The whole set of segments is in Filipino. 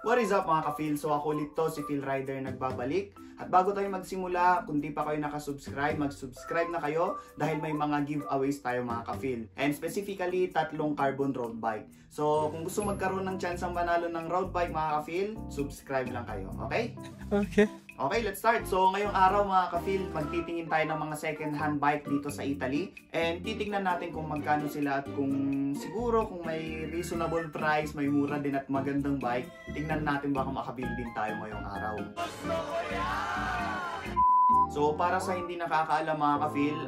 What is up mga ka-Phil? So ako ulit to, si Phil Rider, nagbabalik. At bago tayo magsimula, kung di pa kayo nakasubscribe, mag-subscribe na kayo dahil may mga giveaways tayo mga ka-Phil. And specifically, tatlong carbon road bike. So kung gusto magkaroon ng chance ang manalo ng road bike mga ka-Phil, subscribe lang kayo. Okay? Okay. Okay, let's start. So ngayong araw mga ka-Phil, magtitingin tayo ng mga second hand bike dito sa Italy. And titingnan natin kung magkano sila at kung siguro kung may reasonable price, may mura din at magandang bike. Tingnan natin baka makabili din tayo ngayong araw. So para sa hindi nakakaalam mga ka-Phil,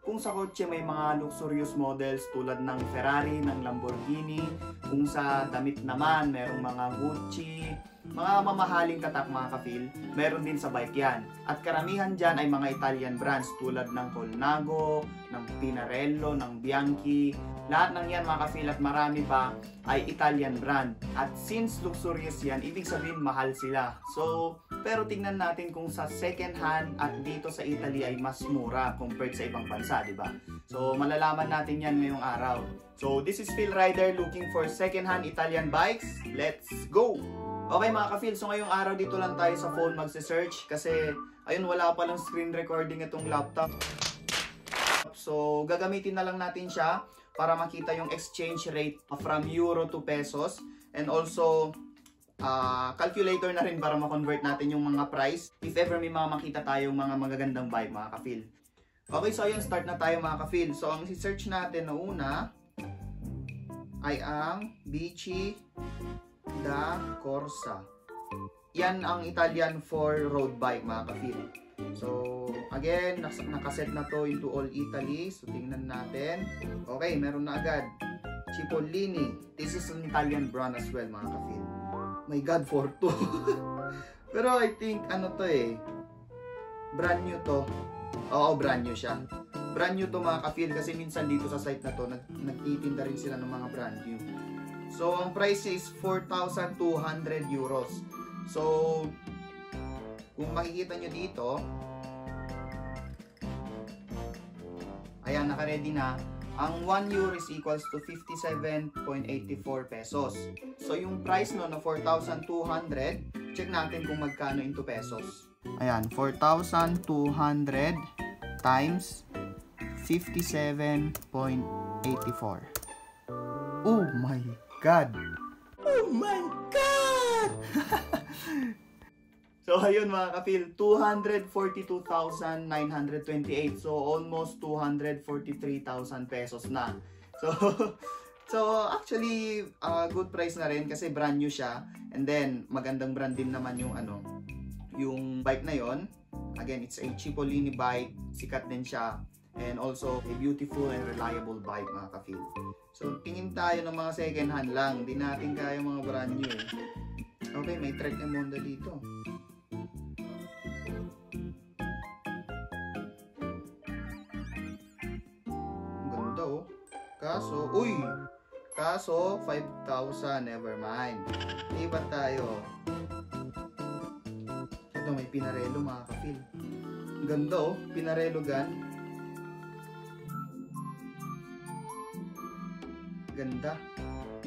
kung sa kotse may mga luxurious models tulad ng Ferrari, ng Lamborghini, kung sa damit naman merong mga Gucci, mga mamahaling katak mga ka-Phil, meron din sa bike yan. At karamihan dyan ay mga Italian brands tulad ng Colnago, ng Pinarello, ng Bianchi, lahat ng yan mga ka-Phil at marami pa ay Italian brand. At since luxurious yan, ibig sabihin mahal sila. So pero tingnan natin kung sa second hand at dito sa Italy ay mas mura compared sa ibang bansa, di ba? So malalaman natin yan ngayong araw. So this is Phil Rider looking for second hand Italian bikes. Let's go! Okay mga ka-Phil, so ngayong araw dito lang tayo sa phone magse-search kasi ayun wala palang screen recording itong laptop. So gagamitin na lang natin siya para makita yung exchange rate from euro to pesos and also calculator na rin para ma-convert natin yung mga price if ever may mga makita tayong mga magagandang bike mga ka-Phil. Okay, so ayun, start na tayo mga ka-Phil. So ang search natin na una ay ang Bici da Corsa. Yan ang Italian for road bike mga ka-Phil. So again, nakaset na to into all Italy. So tingnan natin. Okay, meron na agad Cipollini. This is an Italian brand as well mga ka-Phil. My God, for two. Pero I think, ano to eh, brand new to. Oo, brand new siya. Brand new to mga ka-Phil kasi minsan dito sa site na to, nagtitinda rin sila ng mga brand new. So, ang price is 4,200 euros. So, kung makikita nyo dito, ayan, naka-ready na. Ang 1 euro is equals to 57.84 pesos. So yung price no na 4,200, check natin kung magkano into pesos. Ayan, 4,200 times 57.84. Oh my God! Oh my God! So ayun mga ka-Phil, 242,928. So almost 243,000 pesos na. So actually good price na rin kasi brand new siya. And then magandang brand din naman yung ano, yung bike na yon. Again, it's a Cipollini bike, sikat din siya. And also a beautiful and reliable bike mga ka-Phil. So tingin tayo ng mga second hand lang, di natin kaya mga brand new eh. Okay, may track na Honda dito. Kaso, uy! Kaso, 5,000. Never mind. Lipat tayo. Ito, may Pinarello mga ka-Phil. Ganda oh. Pinarello gun. Ganda.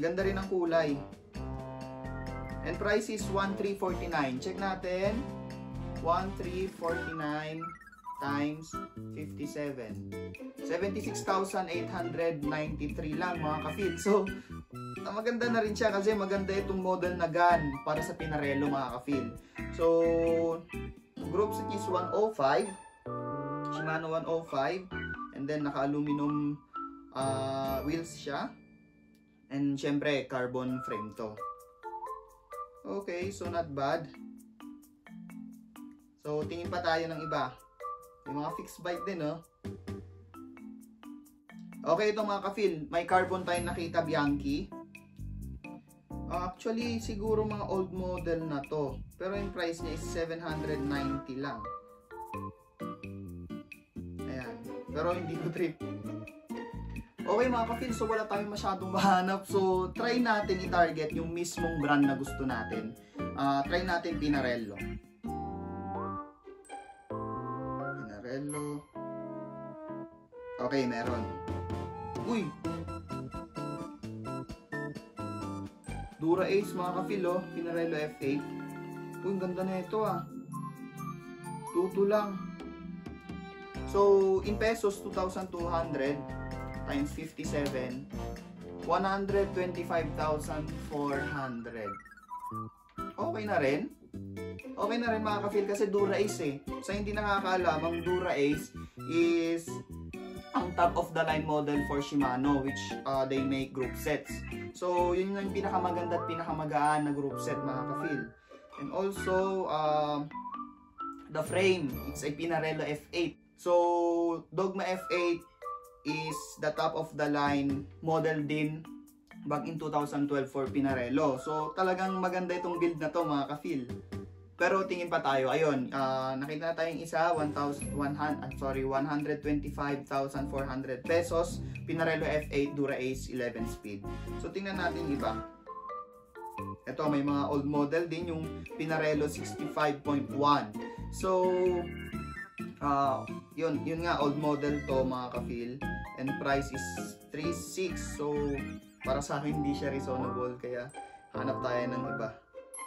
Ganda rin ang kulay. And price is 1,349. Check natin. 1,349 times 57. 76,893 lang mga ka-Phil. So, maganda na rin siya kasi maganda itong model na gun para sa Pinarello mga ka-Phil. So, group set is 105. Shimano 105. And then, naka-aluminum wheels siya. And syempre, carbon frame to. Okay, so not bad. So, tingin pa tayo ng iba. May mga fixed bike din, oh. Okay, ito mga ka-Phil. May carbon tayo nakita, Bianchi. Actually, siguro mga old model na to. Pero yung price niya is 790 lang. Ayan. Pero hindi ko trip. Okay mga ka-Phil, so wala tayong masyadong mahanap. So, try natin i-target yung mismong brand na gusto natin. Try natin Pinarello. Pinarello. Okay, meron. Uy! Dura Ace mga ka-Phil, oh. Pinarello F8. Uy, ganda na ito ah. Tuto lang. So, in pesos, 2,200 times 57. 125,400. Okay na rin. Okay na rin mga ka-Phil kasi Dura Ace eh. Sa hindi nakakaalam, ang Dura Ace is ang top of the line model for Shimano, which they make group sets. So, yun yung pinakamaganda at pinakamagaan na group set mga ka-Phil. And also, the frame, it's a Pinarello F8. So, Dogma F8 is the top of the line model din back in 2012 for Pinarello. So, talagang maganda itong build na to mga ka-Phil. Pero tingin pa tayo, ayun, nakita na tayong isa, 125,400 pesos, Pinarello F8 Dura Ace 11 speed. So tingnan natin yung iba. Ito, may mga old model din, yung Pinarello 65.1. So, yun nga, old model to mga ka-Phil. And price is 3,600. So, para sa akin, hindi siya reasonable, kaya hanap tayo ng iba.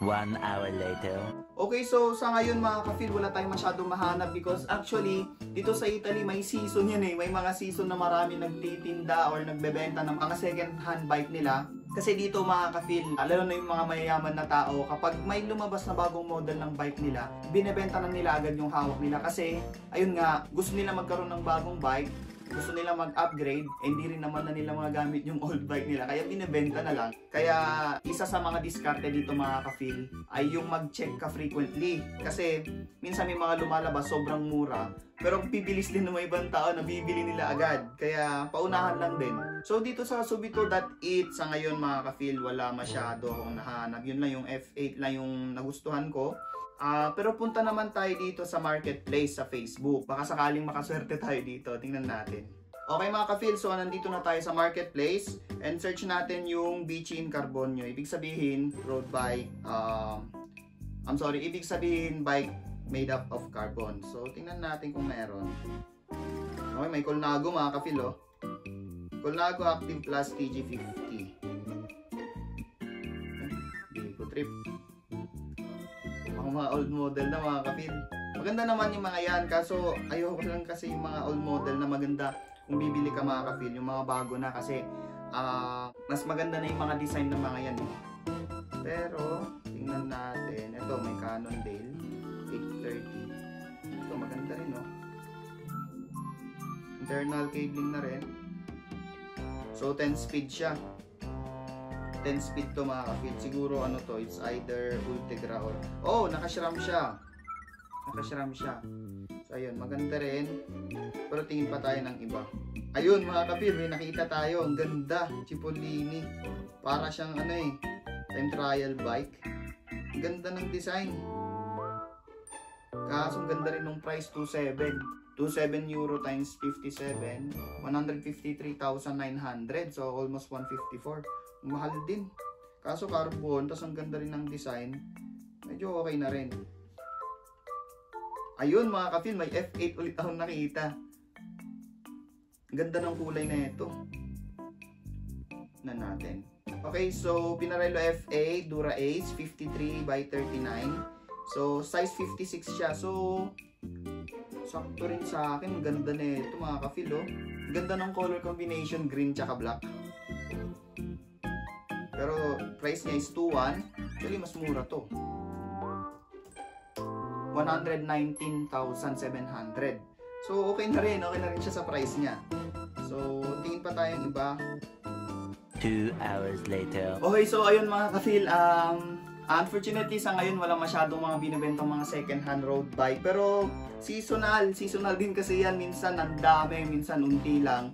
1 hour later. Okay, so sa ngayon mga ka-Phil, wala tayong masyadong mahanap because actually, dito sa Italy may season yan eh. May mga season na marami nagtitinda or nagbebenta ng mga second hand bike nila. Kasi dito mga ka-Phil, lalo na yung mga mayayaman na tao, kapag may lumabas na bagong model ng bike nila, binebenta na nila agad yung hawak nila. Kasi, ayun nga, gusto nila magkaroon ng bagong bike, gusto nila mag-upgrade, hindi rin naman na nila magagamit yung old bike nila, kaya binibenta na lang. Kaya isa sa mga diskarte dito mga ka-Phil ay yung mag-check ka frequently, kasi minsan may mga lumalabas sobrang mura pero pibilis din ng mga ibang tao na bibili nila agad, kaya paunahan lang din. So dito sa Subito.it sa ngayon mga ka-Phil, wala masyado akong nahanap. Yun lang yung F8 lang yung nagustuhan ko. Pero punta naman tayo dito sa marketplace sa Facebook. Baka sakaling makaswerte tayo dito. Tingnan natin. Okay mga ka-Phil, so nandito na tayo sa marketplace and search natin yung Bichin Carbonio. Ibig sabihin road bike, ibig sabihin bike made up of carbon. So tingnan natin kung meron. Okay, may Colnago mga ka-Phil, oh. Colnago Active Plus TG50. Bigo trip. Mga old model na mga ka-Phil. Maganda naman yung mga yan, kaso ayoko lang kasi yung mga old model na maganda kung bibili ka mga ka-Phil, yung mga bago na kasi mas maganda na yung mga design ng mga yan. Pero tingnan natin, ito may Cannondale 830. Ito maganda rin, no? Internal cabling na rin. So 10 speed siya. 10 speed to mga ka-Phil. Siguro ano to, it's either Ultegra or... Oh, naka-Sram siya. Naka-Sram siya. So, ayun, maganda rin. Pero tingin pa tayo ng iba. Ayun, mga ka-Phil, may nakita tayo. Ang ganda, Cipollini. Para siyang ano eh, time trial bike. Ang ganda ng design. Kaso, ang ganda rin ng price, 2,700. 27 euro times 57, 153,900. So, almost 154. Mahal din. Kaso carbon, tapos ang ganda rin ng design. Medyo okay na rin. Ayun mga ka-Phil, may F8 ulit akong nakita. Ganda ng kulay na ito. Na natin. Okay, so Pinarello F8 Dura Ace 53x39. So, size 56 siya. So, sakto rin sa akin. Ganda na ito mga ka-Phil, oh. Ganda ng color combination, green tsaka black. Pero price niya is 2,100. Actually, mas mura to. 119,700. So, okay na rin siya sa price niya. So, tingin pa tayong iba. 2 hours later. Okay, so ayun mga ka-Phil, unfortunately sa ngayon wala masyadong mga binibentang mga second hand road bike, pero seasonal din kasi yan, minsan ang dami, minsan unti lang.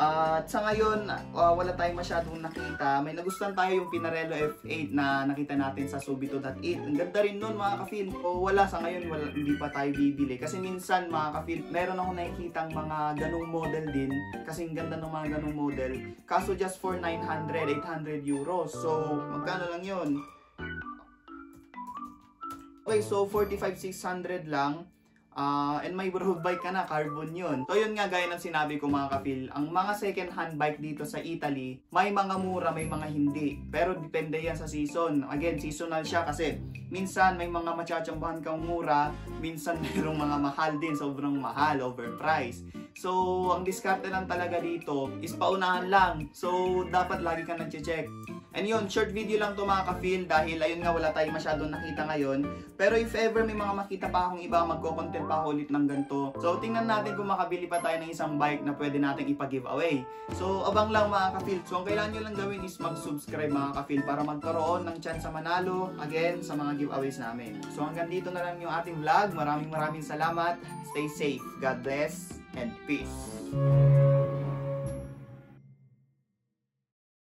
At sa ngayon, wala tayong masyadong nakita. May nagustuhan tayo yung Pinarello F8 na nakita natin sa Subito.it. Ang ganda rin nun mga ka-Phil. O wala, sa ngayon wala, hindi pa tayo bibili. Kasi minsan mga ka-Phil, meron akong nakikitang mga ganong model din. Kasi ang ganda ng mga ganong model. Kaso just for 900, 800 euros. So magkano lang yun? Okay, so 45,600 lang. and may road bike ka na, carbon yun. So yun nga, gaya ng sinabi ko mga ka-Phil, ang mga second hand bike dito sa Italy, may mga mura, may mga hindi. Pero depende yan sa season. Again, seasonal siya kasi minsan may mga machachambahan kang mura, minsan mayroong mga mahal din, sobrang mahal, overpriced. So ang diskarte lang talaga dito is paunahan lang. So dapat lagi ka nag-check. And yun, short video lang to mga ka-Phil dahil ayun nga wala tayong masyadong nakita ngayon. Pero if ever may mga makita pa akong iba, magko-content pa ako ulit ng ganito. So tingnan natin kung makabili pa tayo ng isang bike na pwede nating ipa-giveaway. So abang lang mga ka-Phil. So ang kailangan nyo lang gawin is mag-subscribe mga ka-Phil para magkaroon ng chance sa manalo again sa mga giveaways namin. So hanggang dito na lang yung ating vlog. Maraming salamat. Stay safe. God bless and peace.